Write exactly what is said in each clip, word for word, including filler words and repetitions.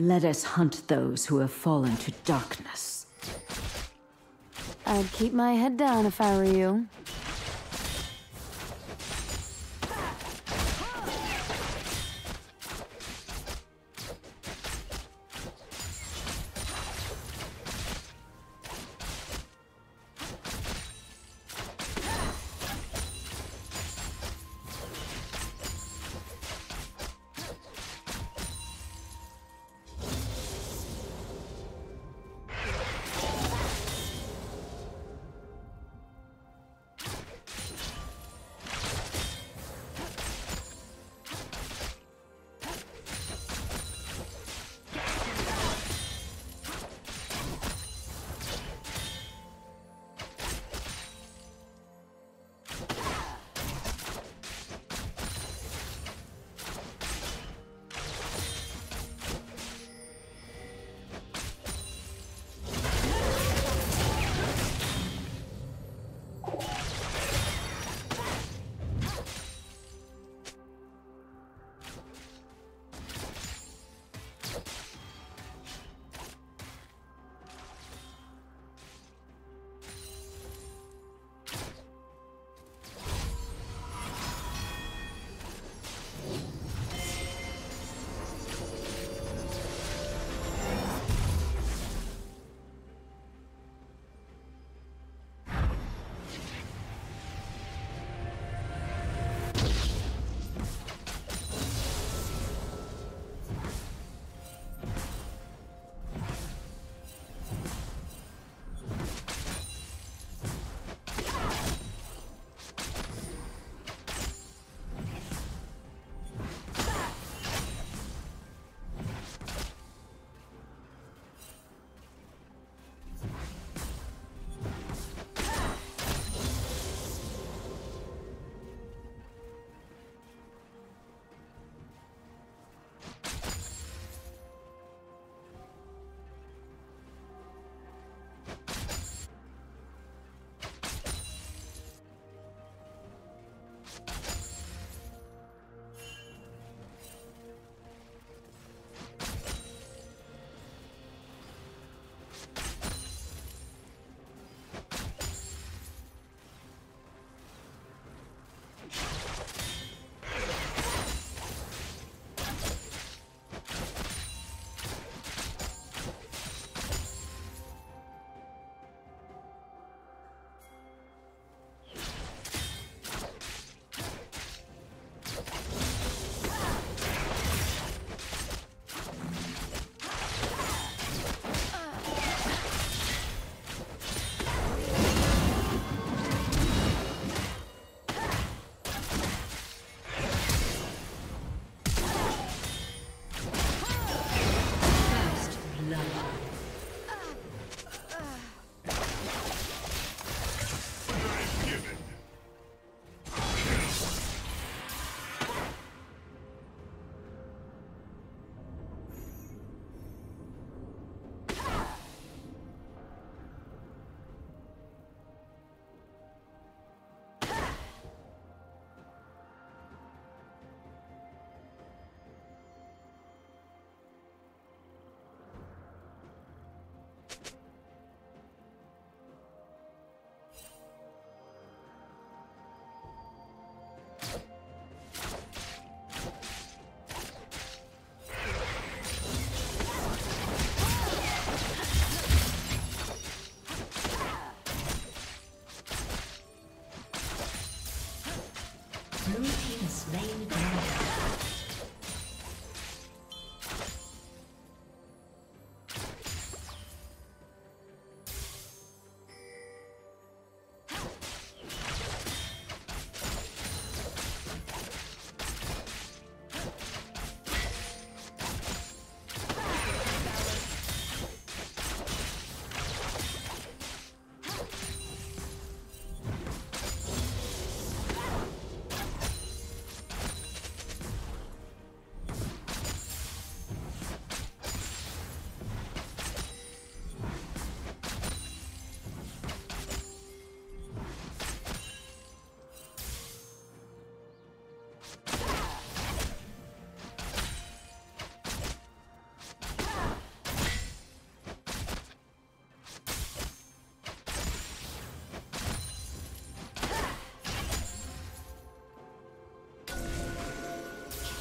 Let us hunt those who have fallen to darkness. I'd keep my head down if I were you.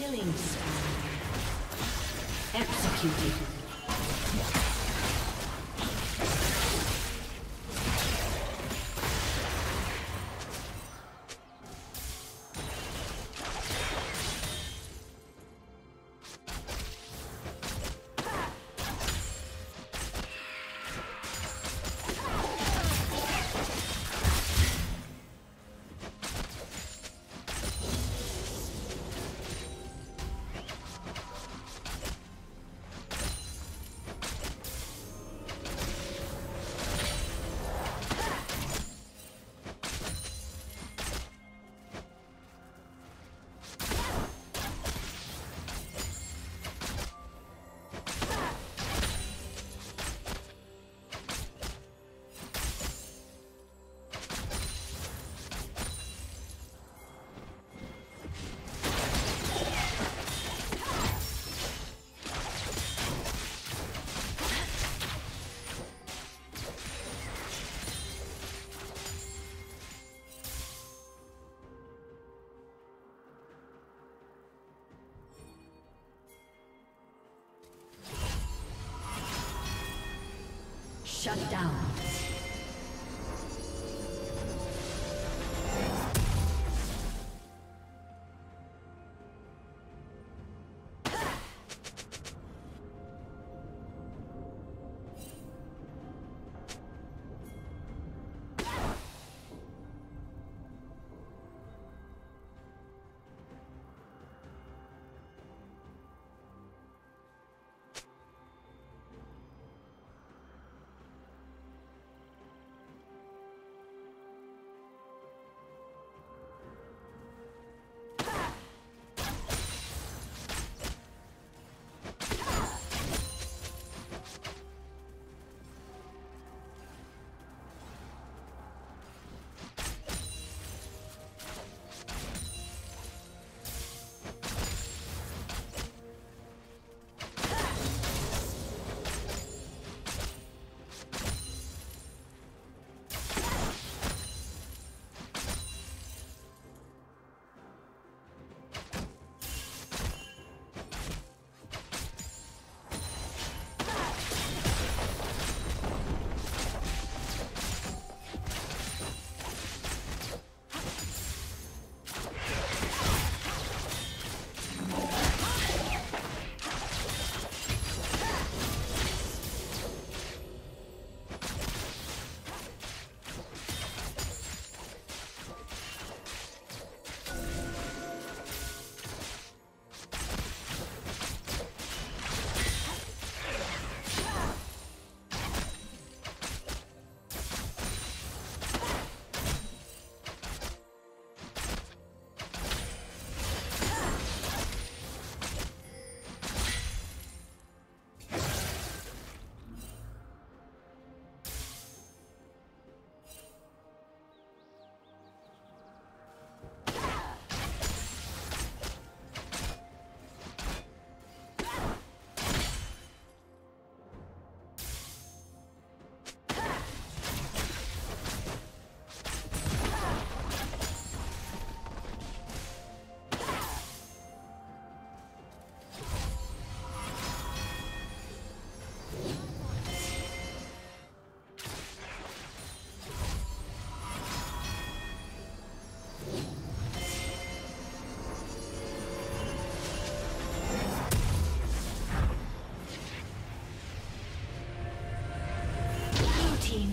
Killing spree. Executed. Shut down.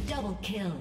Double kill.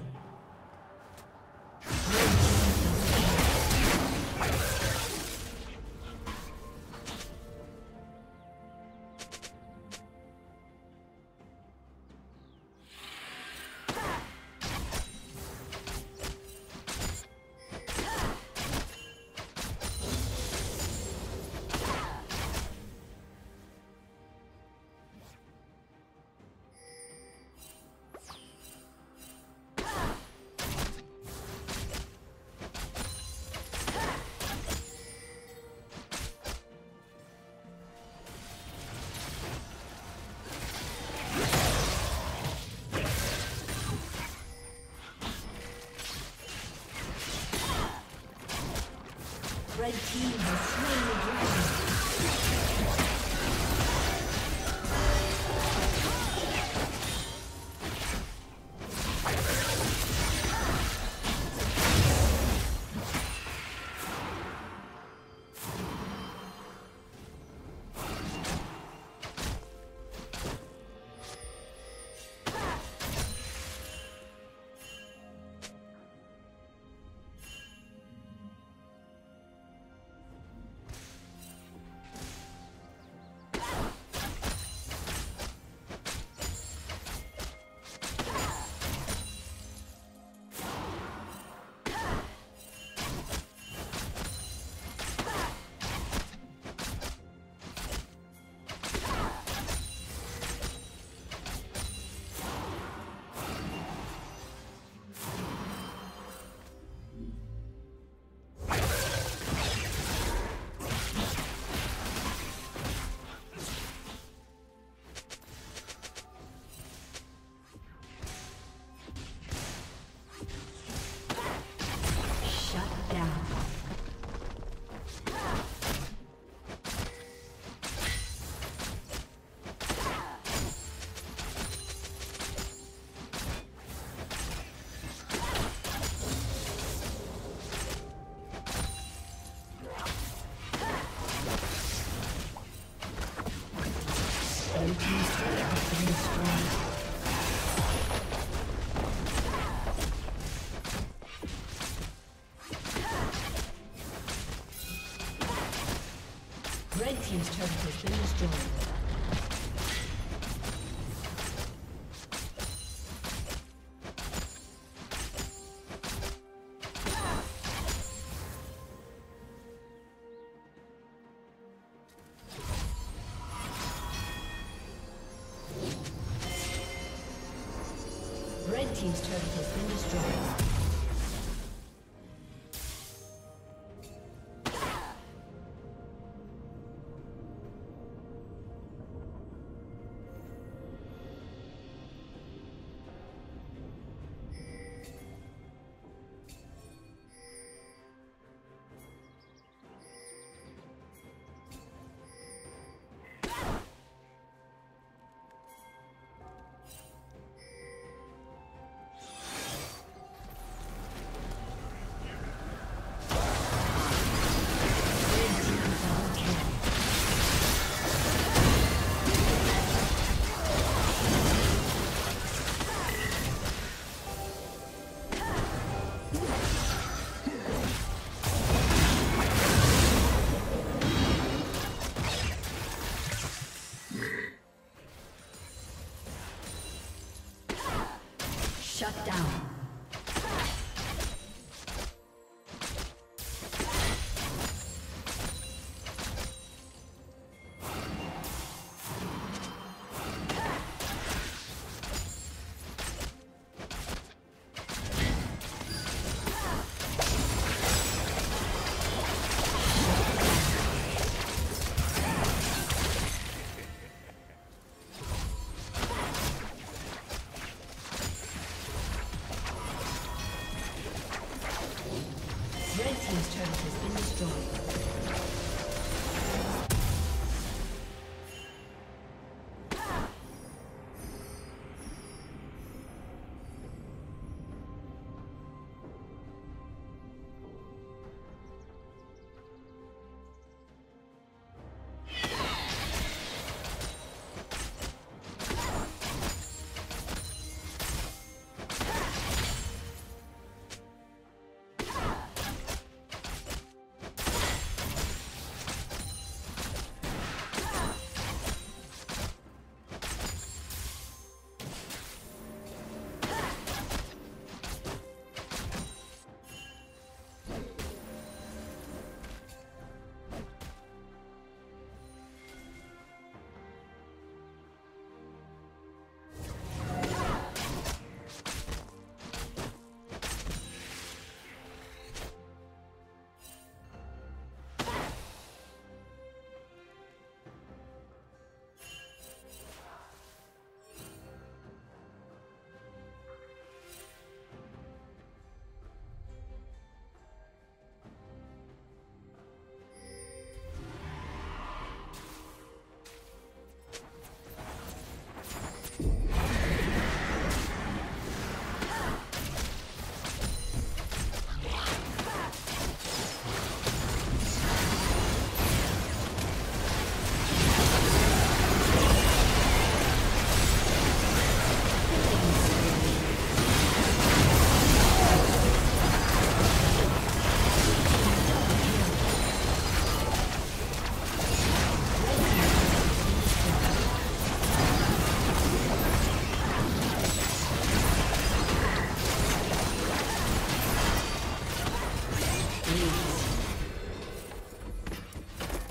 Red team has slain the dragon. and peace have been destroyed. Red team's turret has been destroyed. Red team's turret has been destroyed. Shut down.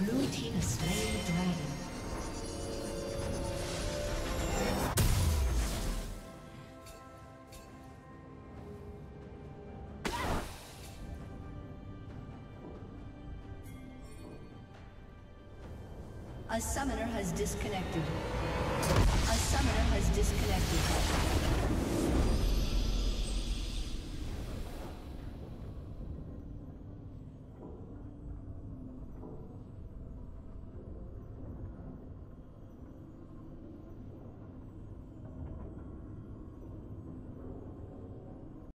Blue team has slain the dragon. A summoner has disconnected. A summoner has disconnected.